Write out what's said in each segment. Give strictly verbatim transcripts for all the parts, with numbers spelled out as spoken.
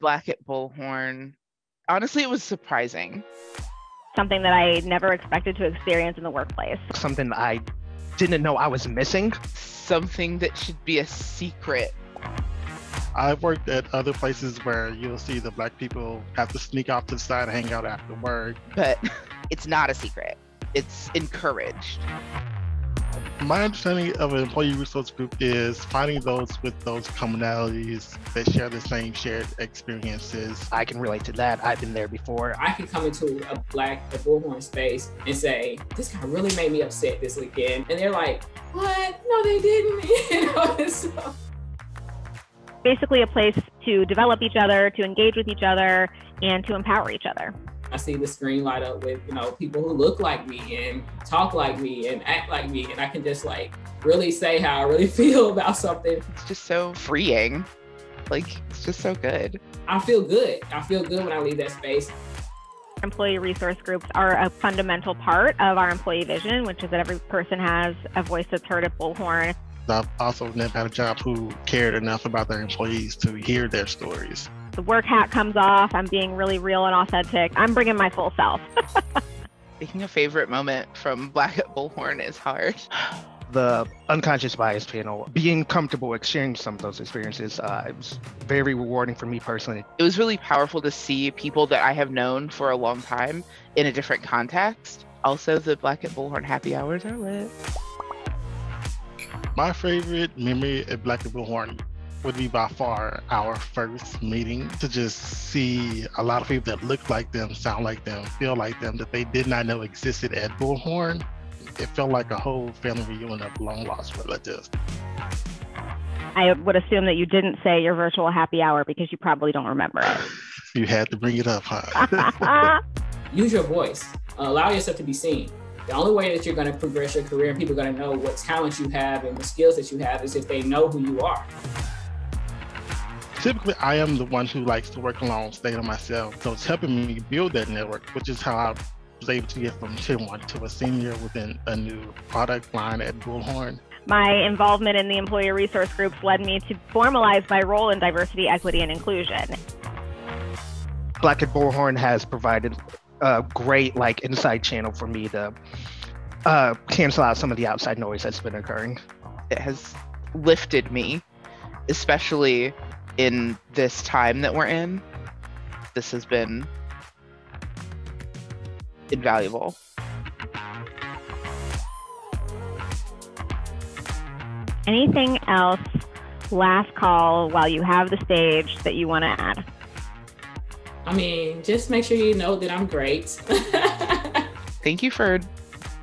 B L K at Bullhorn. Honestly, it was surprising. Something that I never expected to experience in the workplace. Something I didn't know I was missing. Something that should be a secret. I've worked at other places where you'll see the Black people have to sneak off to the side and hang out after work. But it's not a secret. It's encouraged. My understanding of an employee resource group is finding those with those commonalities that share the same shared experiences. I can relate to that. I've been there before. I can come into a B L K at Bullhorn space and say, this guy really made me upset this weekend. And they're like, what? No, they didn't. You know, so. Basically a place to develop each other, to engage with each other, and to empower each other. I see the screen light up with, you know, people who look like me and talk like me and act like me. And I can just like really say how I really feel about something. It's just so freeing. Like, it's just so good. I feel good. I feel good when I leave that space. Employee resource groups are a fundamental part of our employee vision, which is that every person has a voice that's heard at Bullhorn. I've also never had a job who cared enough about their employees to hear their stories. The work hat comes off. I'm being really real and authentic. I'm bringing my full self. Making a favorite moment from B L K at Bullhorn is hard. The unconscious bias panel, being comfortable exchanging some of those experiences, uh, it was very rewarding for me personally. It was really powerful to see people that I have known for a long time in a different context. Also, the B L K at Bullhorn happy hours are lit. My favorite memory at B L K at Bullhorn would be by far our first meeting, to just see a lot of people that look like them, sound like them, feel like them, that they did not know existed at Bullhorn. It felt like a whole family reunion of long lost relatives. I would assume that you didn't say your virtual happy hour because you probably don't remember it. You had to bring it up, huh? Use your voice. Allow yourself to be seen. The only way that you're going to progress your career and people are going to know what talent you have and what skills that you have is if they know who you are. Typically, I am the one who likes to work alone, stay to myself. So it's helping me build that network, which is how I was able to get from tier one to a senior within a new product line at Bullhorn. My involvement in the employer resource groups led me to formalize my role in diversity, equity, and inclusion. B L K at Bullhorn has provided a great like inside channel for me to uh, cancel out some of the outside noise that's been occurring. It has lifted me, especially in this time that we're in. This has been invaluable. Anything else, last call while you have the stage, that you want to add? I mean, just make sure you know that I'm great. Thank you for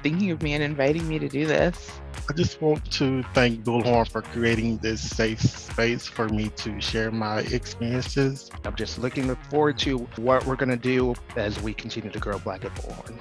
thinking of me and inviting me to do this. I just want to thank Bullhorn for creating this safe space for me to share my experiences. I'm just looking forward to what we're going to do as we continue to grow B L K at Bullhorn.